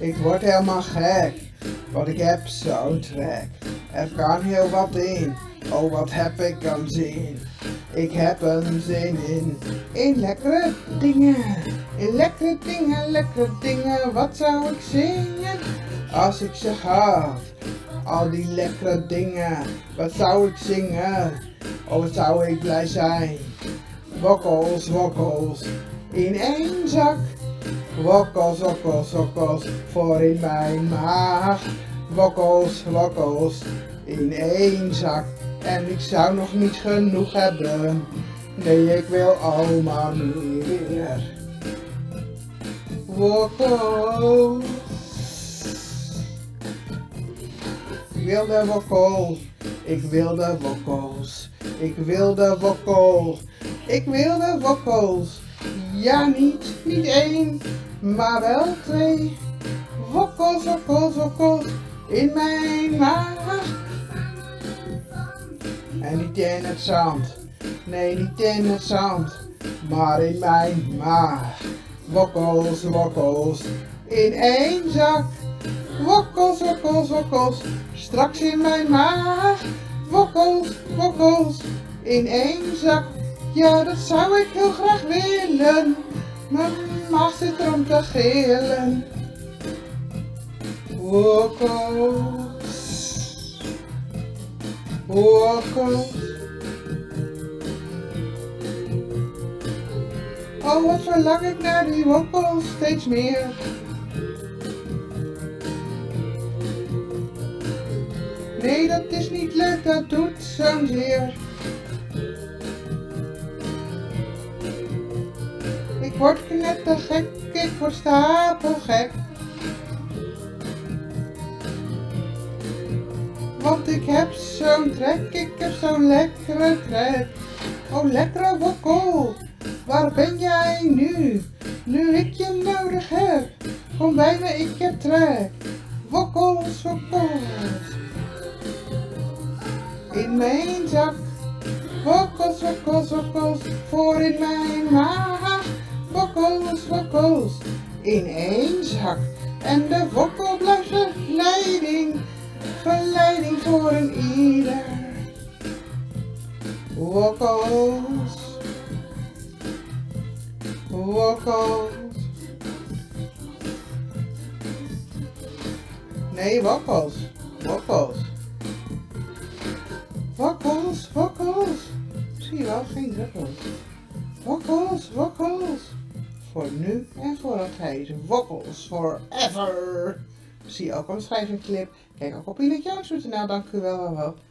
Ik word helemaal gek, want ik heb zo trek. Er kan heel wat in, oh wat heb ik dan zin. Ik heb een zin in lekkere dingen. In lekkere dingen, wat zou ik zingen? Als ik ze had, al die lekkere dingen, wat zou ik zingen? Oh wat zou ik blij zijn. Wokkels, wokkels, in één zak. Wokkels, wokkels, wokkels, voor in mijn maag. Wokkels, wokkels, in één zak. En ik zou nog niet genoeg hebben. Nee, ik wil allemaal meer. Wokkels. Ik wil de wokkels. Ik wil de wokkels. Ik wil de wokkels. Ik wil de wokkels. Ja, niet één, maar wel twee. Wokkels, wokkels, wokkels in mijn maag. En niet in het zand, nee, niet in het zand, maar in mijn maag. Wokkels, wokkels in één zak. Wokkels, wokkels, wokkels, straks in mijn maag. Wokkels, wokkels in één zak. Ja, dat zou ik heel graag willen. Mijn maag zit erom te gillen. Wokkels. Wokkels. Oh, wat verlang ik naar die wokkels steeds meer. Nee, dat is niet leuk, dat doet zo'n zeer. Ik word knettergek, ik word stapelgek. Want ik heb zo'n trek, ik heb zo'n lekkere trek. Oh, lekkere wokkel, waar ben jij nu? Nu ik je nodig heb, kom bij me, ik heb trek. Wokkels, wokkels in mijn zak. Wokkels, wokkels, wokkels voor in mijn maag. Wokkels, wokkels in één zak. En de wokkel blijft verleiding, verleiding voor een ieder. Wokkels, wokkels. Nee, wokkels, wokkels. Wokkels, wokkels. Zie je wel, geen druppels. Wokkels, wokkels. Voor nu en voor altijd. Wokkels forever. Zie ook een schrijvenclip. Kijk ook op erwina.nl. Dank u wel.